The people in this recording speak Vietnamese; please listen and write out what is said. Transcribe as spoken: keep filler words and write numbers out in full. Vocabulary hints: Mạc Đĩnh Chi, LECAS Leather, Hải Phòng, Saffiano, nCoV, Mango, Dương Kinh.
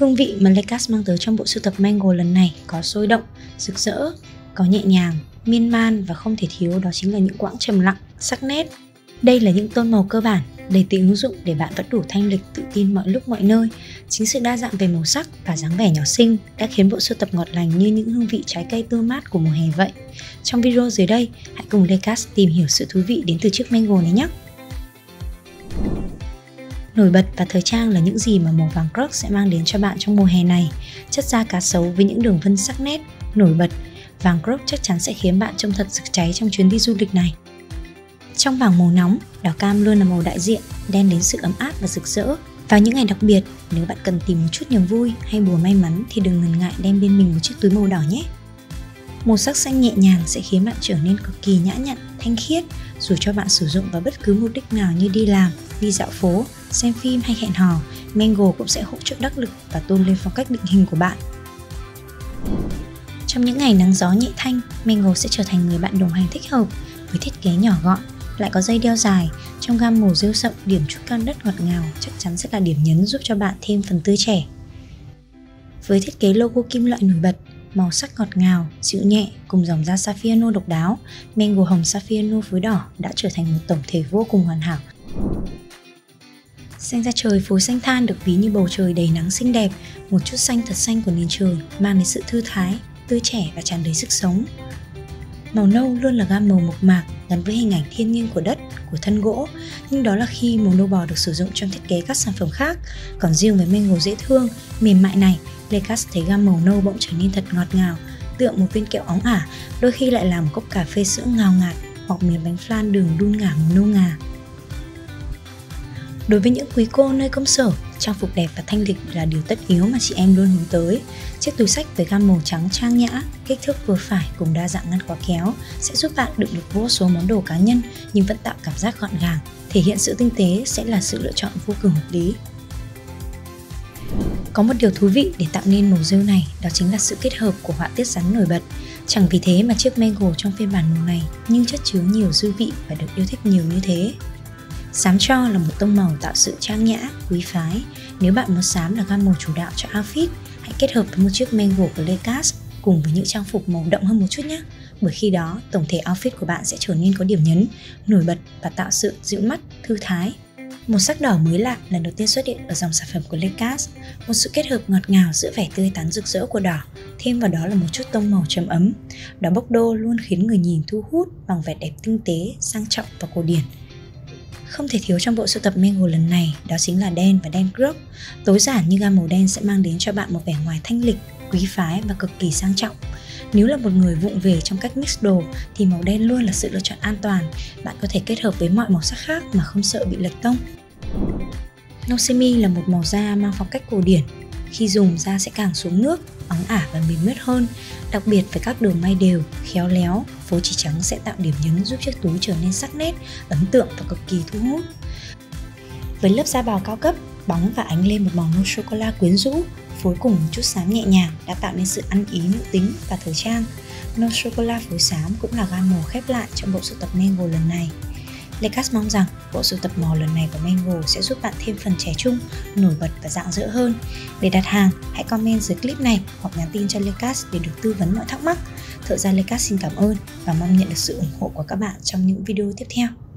Hương vị mà LECAS mang tới trong bộ sưu tập Mango lần này có sôi động, rực rỡ, có nhẹ nhàng, miên man và không thể thiếu đó chính là những quãng trầm lặng, sắc nét. Đây là những tông màu cơ bản, đầy tính ứng dụng để bạn vẫn đủ thanh lịch, tự tin mọi lúc mọi nơi. Chính sự đa dạng về màu sắc và dáng vẻ nhỏ xinh đã khiến bộ sưu tập ngọt lành như những hương vị trái cây tươi mát của mùa hè vậy. Trong video dưới đây, hãy cùng LECAS tìm hiểu sự thú vị đến từ chiếc Mango này nhé! Nổi bật và thời trang là những gì mà màu vàng crux sẽ mang đến cho bạn trong mùa hè này. Chất da cá sấu với những đường vân sắc nét, nổi bật, vàng crux chắc chắn sẽ khiến bạn trông thật rực cháy trong chuyến đi du lịch này. Trong bảng màu nóng, đỏ cam luôn là màu đại diện, đem đến sự ấm áp và rực rỡ. Vào những ngày đặc biệt, nếu bạn cần tìm một chút niềm vui hay bùa may mắn thì đừng ngần ngại đem bên mình một chiếc túi màu đỏ nhé. Màu sắc xanh nhẹ nhàng sẽ khiến bạn trở nên cực kỳ nhã nhặn, thanh khiết, dù cho bạn sử dụng vào bất cứ mục đích nào như đi làm, đi dạo phố, xem phim hay hẹn hò, Mango cũng sẽ hỗ trợ đắc lực và tôn lên phong cách định hình của bạn. Trong những ngày nắng gió nhẹ thanh, Mango sẽ trở thành người bạn đồng hành thích hợp với thiết kế nhỏ gọn, lại có dây đeo dài, trong gam màu rêu sậm điểm chút cam đất ngọt ngào chắc chắn sẽ là điểm nhấn giúp cho bạn thêm phần tươi trẻ. Với thiết kế logo kim loại nổi bật, màu sắc ngọt ngào, dịu nhẹ cùng dòng da Saffiano độc đáo, Mango hồng Saffiano phối đỏ đã trở thành một tổng thể vô cùng hoàn hảo. Xanh da trời phối xanh than được ví như bầu trời đầy nắng xinh đẹp, một chút xanh thật xanh của nền trời mang đến sự thư thái, tươi trẻ và tràn đầy sức sống. Màu nâu luôn là gam màu mộc mạc gắn với hình ảnh thiên nhiên của đất, của thân gỗ, nhưng đó là khi màu nâu bò được sử dụng trong thiết kế các sản phẩm khác. Còn riêng với Mango dễ thương, mềm mại này, LECAS thấy gam màu nâu bỗng trở nên thật ngọt ngào, tựa một viên kẹo óng ả, đôi khi lại là một cốc cà phê sữa ngào ngạt hoặc miếng bánh flan đường đun ngả màu nâu ngà. Đối với những quý cô nơi công sở, trang phục đẹp và thanh lịch là điều tất yếu mà chị em luôn hướng tới. Chiếc túi xách với gam màu trắng trang nhã, kích thước vừa phải cùng đa dạng ngăn khóa kéo sẽ giúp bạn đựng được vô số món đồ cá nhân nhưng vẫn tạo cảm giác gọn gàng, thể hiện sự tinh tế sẽ là sự lựa chọn vô cùng hợp lý. Có một điều thú vị để tạo nên màu rêu này đó chính là sự kết hợp của họa tiết rắn nổi bật. Chẳng vì thế mà chiếc Mango trong phiên bản màu này nhưng chất chứa nhiều dư vị và được yêu thích nhiều như thế. Xám tro là một tông màu tạo sự trang nhã, quý phái. Nếu bạn muốn xám là gam màu chủ đạo cho outfit, hãy kết hợp với một chiếc Mango của LECAS cùng với những trang phục màu đậm hơn một chút nhé. Bởi khi đó, tổng thể outfit của bạn sẽ trở nên có điểm nhấn, nổi bật và tạo sự dịu mắt, thư thái. Một sắc đỏ mới lạ lần đầu tiên xuất hiện ở dòng sản phẩm của LECAS, một sự kết hợp ngọt ngào giữa vẻ tươi tắn rực rỡ của đỏ, thêm vào đó là một chút tông màu trầm ấm. Đỏ bốc đô luôn khiến người nhìn thu hút bằng vẻ đẹp tinh tế, sang trọng và cổ điển. Không thể thiếu trong bộ sưu tập Mango lần này đó chính là đen và đen crux. Tối giản như gam màu đen sẽ mang đến cho bạn một vẻ ngoài thanh lịch, quý phái và cực kỳ sang trọng. Nếu là một người vụng về trong cách mix đồ thì màu đen luôn là sự lựa chọn an toàn. Bạn có thể kết hợp với mọi màu sắc khác mà không sợ bị lệch tông. Nâu semi là một màu da mang phong cách cổ điển. Khi dùng da sẽ càng xuống nước, óng ả và mềm mướt hơn. Đặc biệt với các đường may đều, khéo léo, phối chỉ trắng sẽ tạo điểm nhấn giúp chiếc túi trở nên sắc nét, ấn tượng và cực kỳ thu hút. Với lớp da bào cao cấp, bóng và ánh lên một màu nâu sô-cô-la quyến rũ, phối cùng một chút xám nhẹ nhàng đã tạo nên sự ăn ý nữ tính và thời trang. Nâu sô-cô-la phối xám cũng là gam màu khép lại trong bộ sưu tập Mango lần này. LECAS mong rằng bộ sưu tập màu lần này của Mango sẽ giúp bạn thêm phần trẻ trung, nổi bật và rạng rỡ hơn. Để đặt hàng, hãy comment dưới clip này hoặc nhắn tin cho LECAS để được tư vấn mọi thắc mắc. Thợ gia LECAS xin cảm ơn và mong nhận được sự ủng hộ của các bạn trong những video tiếp theo.